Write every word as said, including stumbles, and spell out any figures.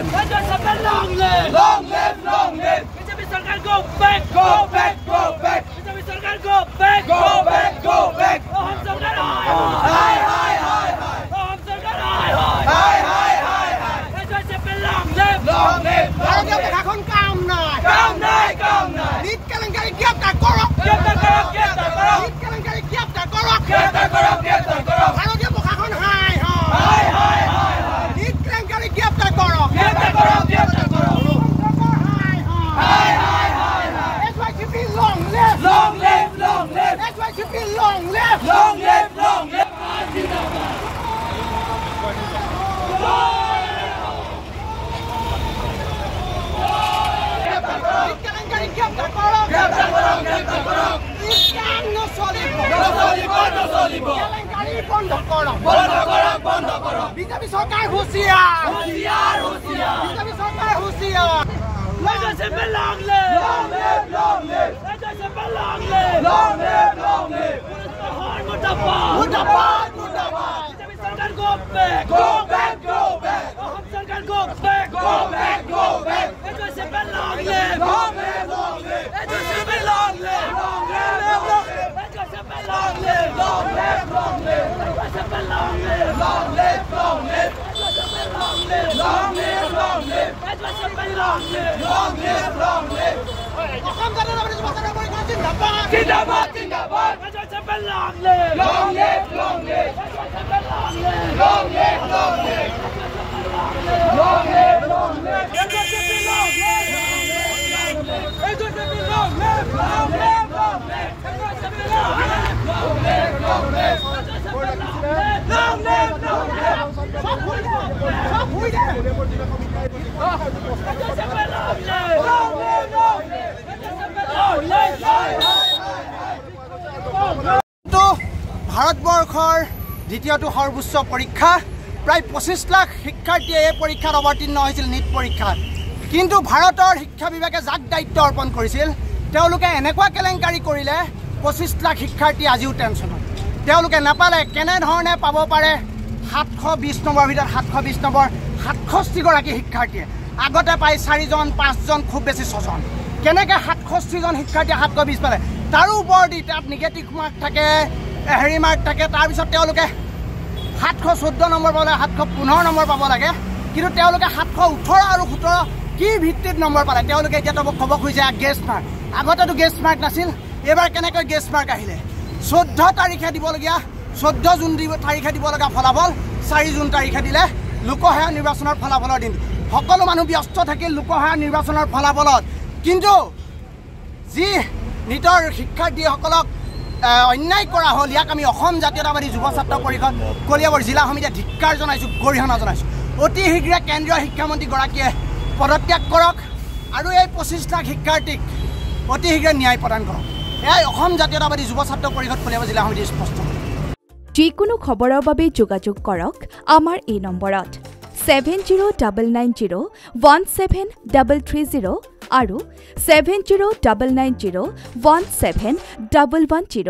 Long live, long live, long live. B J P सरकार go back, go back, go back. B J P सरकार go back, go back, go back. तो हम सरकार हाय हाय हाय हाय हाय. तो हम सरकार हाय हाय हाय हाय हाय हाय. B J P long live, long live, long live. राखों काम ना, काम ना, काम ना. नीत कलंकारी क्या तक करो, क्या तक करो, क्या तक करो. नीत कलंकारी क्या तक करो, क्या तक करो, क्या तक करो. भालो क्या बुखारों हाय हाय हाय हाय हाय. नीत कलंकारी क्या तक करो, क्या तक करो. Long live, long live. That's why it should be long live. Long live, long live. Long live, long live. Long live, long live, long live. Mutapad, mutapad, mutapad. B J P सरकार go back, go back, go back. हम सरकार go back, go back, go back. B J P long live, long live, long live. B J P long live, long live, long live. B J P long live, long live, long live. B J P long live, long live, long live. B J P long live, long live, long live. B J P long live, long live, long live. हम करने वाले जो बात करेंगे जिंदाबाद जिंदाबाद जिंदाबाद long live long live long live long live long live long live long live long live long live भारतवर्षर द्वितीय सर्वोच्च परीक्षा प्राय पचिश लाख शिक्षार्थी परीक्षात अवतीर्ण होइसिल नीट परीक्षात किन्तु भारतर शिक्षा विभागे जाक दायित्व अर्पण करिसिल তেওलोके এনেকুৱা কেলেংকাৰী কৰিলে पचिश लाख शिक्षार्थी আজিও টেনশন তেওলোকে নাপালে কেনে ধৰণে পাব পাৰে সাতশ বিশ নম্বৰ ভিতৰত সাতশ বিশ নম্বৰ সাতষষ্ঠি গৰাকী শিক্ষাৰ্থী আগতে পাই চাৰি জন পাঁচ জন খুব বেছি ছজন কেনেকৈ সাতষষ্ঠি জন শিক্ষাৰ্থী সাতশ বিশ পালে তাৰ ওপৰত তাত নেগেটিভ মাৰ্ক থাকে हेरी मार्क थके सातश चौदह नम्बर पाले सातश पंद्रह नम्बर पा लगे कि सातश ओठर और सोलह की भित्त नम्बर पाले खबर खुजा गेस्ट मार्क आगते तो गेस्ट मार्क नासिल के गेस्ट मार्क आहिले चौदह तारीखे दिबलगिया चौदह जून तारीखे दिबलगा फलाफल चार जून तारीखे दिले लोकसभा निर्वाचन फलाफल दिन सको मानु व्यस्त थकिल लोकसभा निर्वाचन फलाफल किन्तु जी नीटर शिक्षार्थीसक अन्याय करा हल इक आम जतियतावादी युव छात्र परिषद कलियाबर जिला समिति धिक्कार गरिहणा अति शीघ्र केंद्रीय शिक्षामंत्रीगराकिए पदत्याग करक और यह पचिश लाख शिक्षार्थीक अति शीघ्र न्याय प्रदान करक यह जतियतावादी युव छात्र परिषद कलियाबर जिला समिति स्पष्ट जिको खबर जोगाजोग करक आमार ए number seven zero double nine zero one seven double three zero और seven zero double nine zero one seven double one zero.